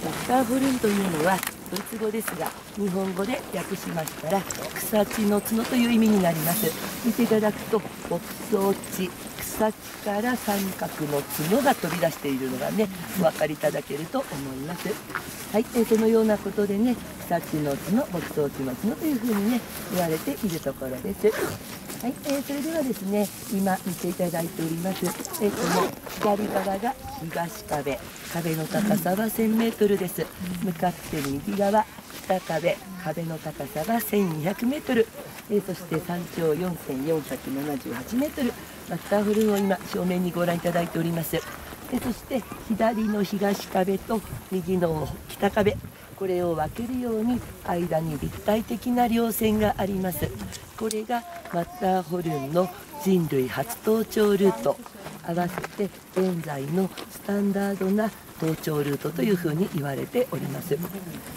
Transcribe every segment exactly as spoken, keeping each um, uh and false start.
ダッカーフルンというのはドイツ語ですが、日本語で訳しましたら草地の角という意味になります。見ていただくと牧草地、草地から三角の角が飛び出しているのがね、お分かりいただけると思います。はい、えー、そのようなことでね、草地の角、牧草地の角というふうにね言われているところです。はい、えー、それではですね、今見ていただいております、えー、この左側が東壁、壁の高さはせんメートルです。向かって右側北壁、壁の高さはせんにひゃくメートル、えー、そして山頂よんせんよんひゃくななじゅうはちメートル、マッターホルンを今正面にご覧いただいております。えー、そして左の東壁と右の北壁、これを分けるように間に立体的な稜線があります。これがマッターホルンの人類初登頂ルート、合わせて現在のスタンダードな登頂ルートというふうに言われております。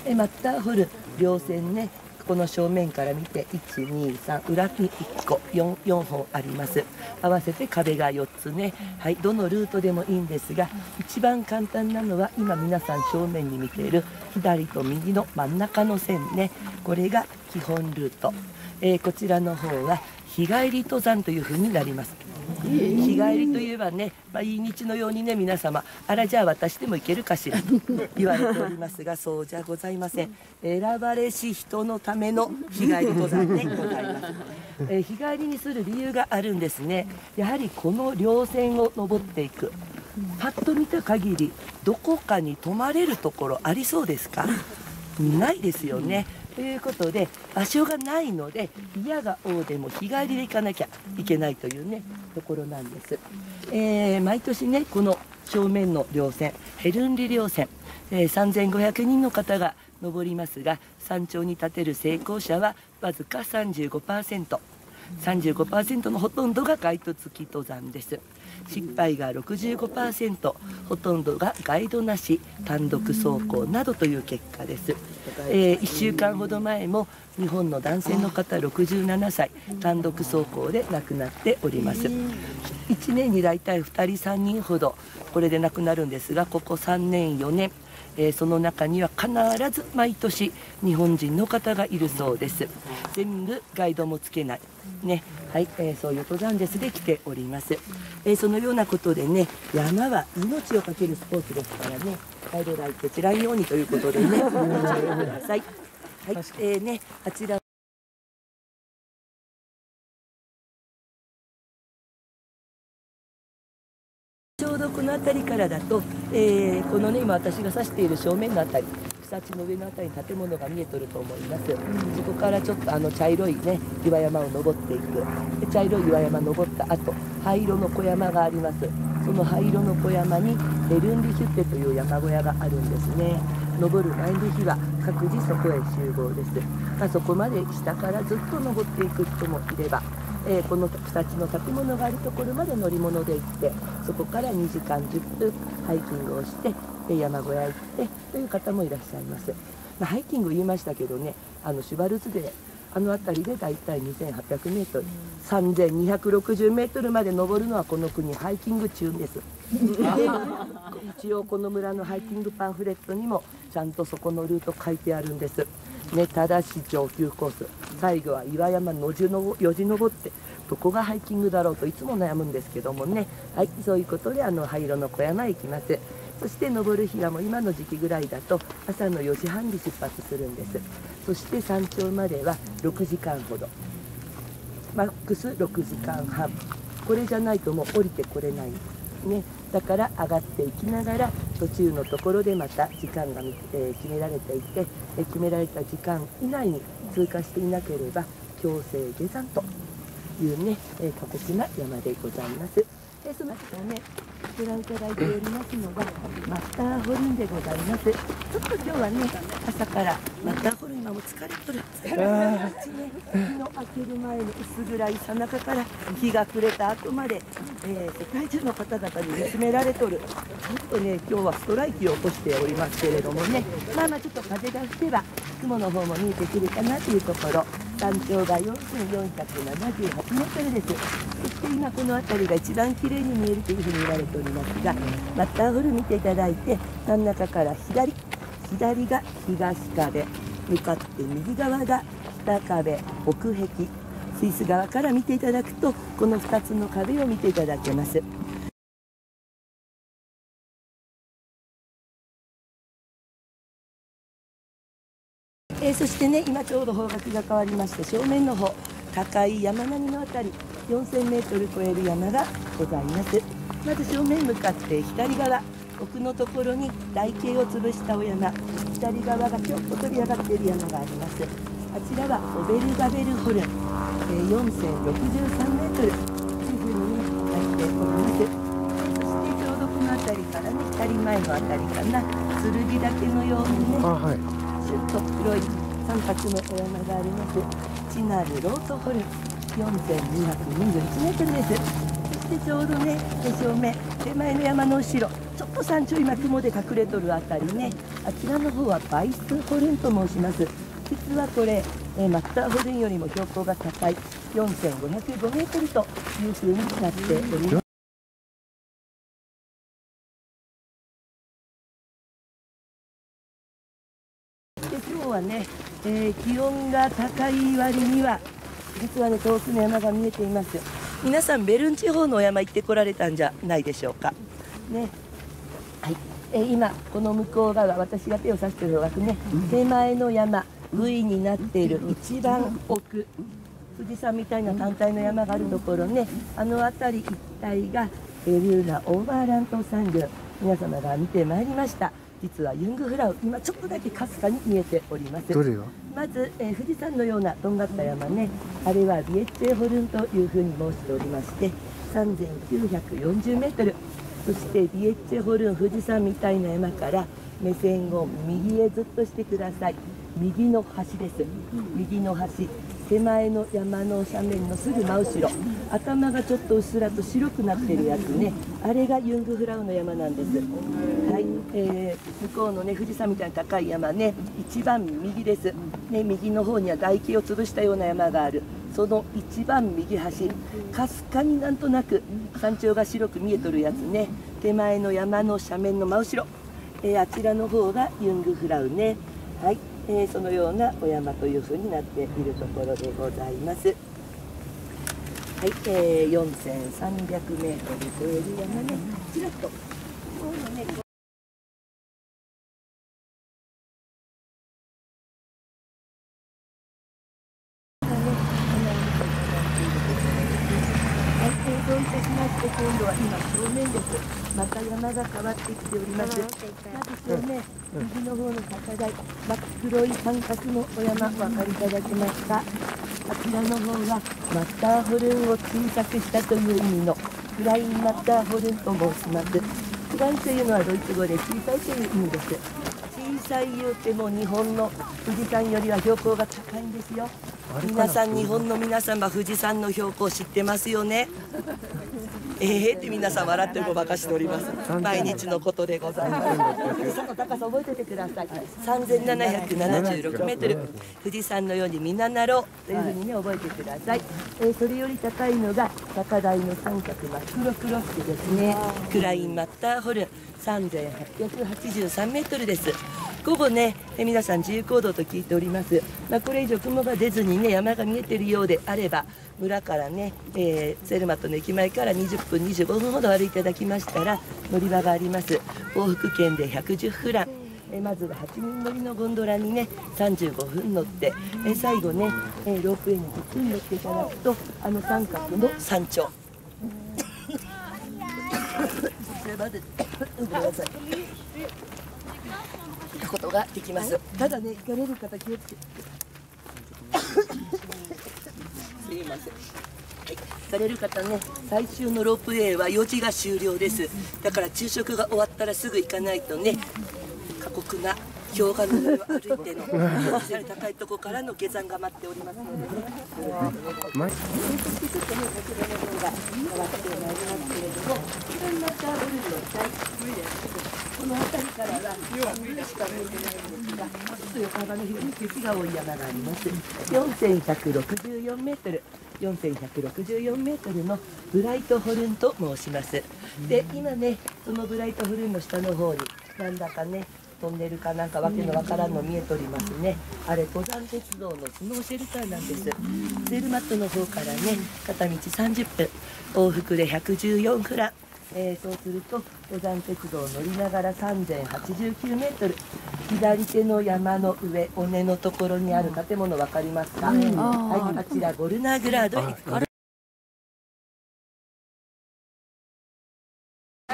えマッターホルン稜線ね、この正面から見ていち、に、さん、裏にいっこ、 4, 4本あります。合わせて壁がよっつね。はい、どのルートでもいいんですが、一番簡単なのは今皆さん正面に見ている左と右の真ん中の線ね、これが基本ルート。えー、こちらの方は日帰り登山というふうになります。日帰りといえばね、まあ、いい日のようにね、皆様あらじゃあ私でも行けるかしらと言われておりますが、そうじゃございません。選ばれし人のための日帰り登山でございます。えー、日帰りにする理由があるんですね。やはりこの稜線を登っていく、パッと見た限りどこかに泊まれるところありそうですか？ないですよね。ということで場所がないので、嫌が応でも日帰りで行かなきゃいけないというね、ところなんです。えー、毎年ね、この正面の稜線、ヘルンリ稜線、えー、さんぜんごひゃくにんの方が登りますが、山頂に立てる成功者はわずか さんじゅうごパーセント、さんじゅうごパーセント のほとんどがガイド付き登山です。失敗が ろくじゅうごパーセント、 ほとんどがガイドなし、単独走行などという結果です。えー、いっしゅうかんほど前も日本の男性の方ろくじゅうななさい、単独走行で亡くなっております。いちねんに大体ふたりさんにんほどこれで亡くなるんですが、ここさんねんよねん、えー、その中には必ず毎年日本人の方がいるそうです。全部ガイドもつけないね。はい、えー、そういう登山ですで来ております。えー、そのようなことでね、山は命をかけるスポーツですからね、ガイドライト散らんようにということでね、ご注意ください。はい、えー、ね、あちらちょうどこの辺りからだと、えー、このね、今私が指している正面の辺り、草地の上の辺りに建物が見えとると思います。そこからちょっとあの茶色いね岩山を登っていく。で、茶色い岩山登った後、灰色の小山があります。その灰色の小山にヘルンリヒュッテという山小屋があるんですね。登る前の日は各自そこへ集合です。まあ、そこまで下からずっと登っていく人もいれば、えー、この草地の建物があるところまで乗り物で行って、そこからにじかんじゅっぷんハイキングをして、で山小屋へ行ってという方もいらっしゃいます。まあ、ハイキング言いましたけどね、あのシュバルツデー、あの辺りでだいたい にせんはっぴゃくメートル、さんぜんにひゃくろくじゅうメートルまで登るのはこの国ハイキング中です。一応この村のハイキングパンフレットにもちゃんとそこのルート書いてあるんですね。ただし上級コース、最後は岩山のじのよじ登って、どこがハイキングだろうといつも悩むんですけどもね。はい、そういうことであの灰色の小山へ行きます。そして登る日がもう今の時期ぐらいだと朝のよじはんに出発するんです。そして山頂まではろくじかんほど、マックスろくじかんはん、これじゃないともう降りてこれないんですね。だから上がっていきながら途中のところでまた時間が、えー、決められていて、え決められた時間以内に通過していなければ強制下山というね、えー、過酷な山でございます。でその後ね、ご覧いただいておりますのがマッターホルンでございます。ちょっと今日はね、朝からマッターホルン、今も疲れとる疲れとるね、日の明ける前の薄暗いさなかから日が暮れた後まで、えー、世界中の方々に見つめられとる。ちょっとね、今日はストライキを起こしておりますけれどもね、まあまあちょっと風が吹けば雲の方も見えてくるかなというところ。山頂がよんせんよんひゃくななじゅうはちメートルです。そして今この辺りが一番きれいに見えるというふうに見られておりますが、マッターホルン見ていただいて、真ん中から左、左が東壁、向かって右側が北壁、北壁。スイス側から見ていただくと、このふたつの壁を見ていただけます。えー、そしてね、今ちょうど方角が変わりまして、正面の方、高い山並みのあたり、よんせんメートル超える山がございます。まず正面向かって左側、奥のところに台形を潰したお山、左側がちょっと飛び上がっている山があります。あちらはオベルガベルホルン、えー、よんせんろくじゅうさんメートル、地図になっております。そしてちょうどこのあたりからね、ふたりまえのあたりかな、剣岳のようにね、はい、シュッと黒い三白のお山があります。チナルロートホルン、よんせんにひゃくにじゅういちメートルです。でちょうどね、正面手前の山の後ろ、ちょっと山頂今雲で隠れとるあたりね、あちらの方はバイスホルンと申します。実はこれマッターホルンよりも標高が高いよんせんごひゃくごメートルという風になっております。で今日はね、えー、気温が高い割には実はね、遠くの山が見えています。皆さんベルン地方のお山行ってこられたんじゃないでしょうか、ね。はい、えー、今この向こう側、私が手を指している枠ね、うん、手前の山 V になっている一番奥、富士山みたいな単体の山があるところね、あの辺り一帯がビューナオーバーラント山群、皆様が見てまいりました。実はユングフラウ、今ちょっとだけかすかに見えております。どれがまず、えー、富士山のようなとんがった山ね、あれはビエッチェホルンというふうに申しておりまして、さんぜんきゅうひゃくよんじゅうメートル、そしてビエッチェホルン、富士山みたいな山から目線を右へずっとしてください。右の端です。右の端、手前の山の斜面のすぐ真後ろ、頭がちょっとうっすらと白くなってるやつね、あれがユングフラウの山なんです。はい、えー、向こうのね、富士山みたいな高い山ね、一番右です、ね、右の方には台形を潰したような山がある。その一番右端、かすかになんとなく山頂が白く見えとるやつね、手前の山の斜面の真後ろ、えー、あちらの方がユングフラウね。はい、えー、そのようなお山というふうになっているところでございます。はい、えー、よんせんさんびゃくメートル超える山ね、ちらっと。そういたしまして、今度は今正面です。また山が変わってきております。まず正面、右の方の高台、真っ黒い三角のお山、お分かりいただけますか。あちらの方がマッターホルンを小さくしたという意味のフラインマッターホルンと申します。フラインというのはドイツ語で小さいという意味です。小さい言うても日本の富士山よりは標高が高いんですよ。皆さん、日本の皆様、富士山の標高知ってますよね。ええって皆さん笑ってるごまかしております。毎日のことでございます。富士山の高さ覚えててください。さんぜんななひゃくななじゅうろくメートル。富士山のように見習おうというふうにね、覚えてください。えー、それより高いのが高台の三角マクロクロスですね。クラインマッターホルンさんぜんはっぴゃくはちじゅうさんメートルです。午後ね、え皆さん自由行動と聞いております。まあ、これ以上雲が出ずにね、山が見えているようであれば、村からね、えー、セルマットの駅前からにじゅっぷんにじゅうごふんほど歩いていただきましたら乗り場があります。往復券でひゃくじゅうフラン、えー、まずははちにん乗りのゴンドラにねさんじゅうごふん乗って、えー、最後ね、えー、ロープウェイにじゅっぷん乗っていただくと、あの三角の山頂ことができます。ただね、行かれる方気をつけてすいません。はい、される方ね、最終のロープウェイはよじが終了です。だから昼食が終わったらすぐ行かないとね、過酷な氷河の上を歩いての高いところからの下山が待っておりますのでね、そしてちょっとね、こちらの方が変わってまいりますけれども、いろんなターブルの大地この辺りからは夜しか見えてないんですが、ちょっと横幅の広い雪が多い山があります。よんせんひゃくろくじゅうよんメートル、よんせんひゃくろくじゅうよんメートルのブライトホルンと申します。で、今ね、そのブライトホルンの下の方になんだかね、トンネルかなんかわけのわからんの見えておりますね。あれ登山鉄道のスノーシェルターなんです。ツエルマットの方からね片道さんじゅっぷん、往復でひゃくじゅうよんフラン、えー、そうすると登山鉄道を乗りながら さんぜんはちじゅうきゅうメートル、左手の山の上、尾根のところにある建物分かりますか、うん、はい、あちらゴルナーグラードに、はいは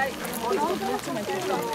い、もう一度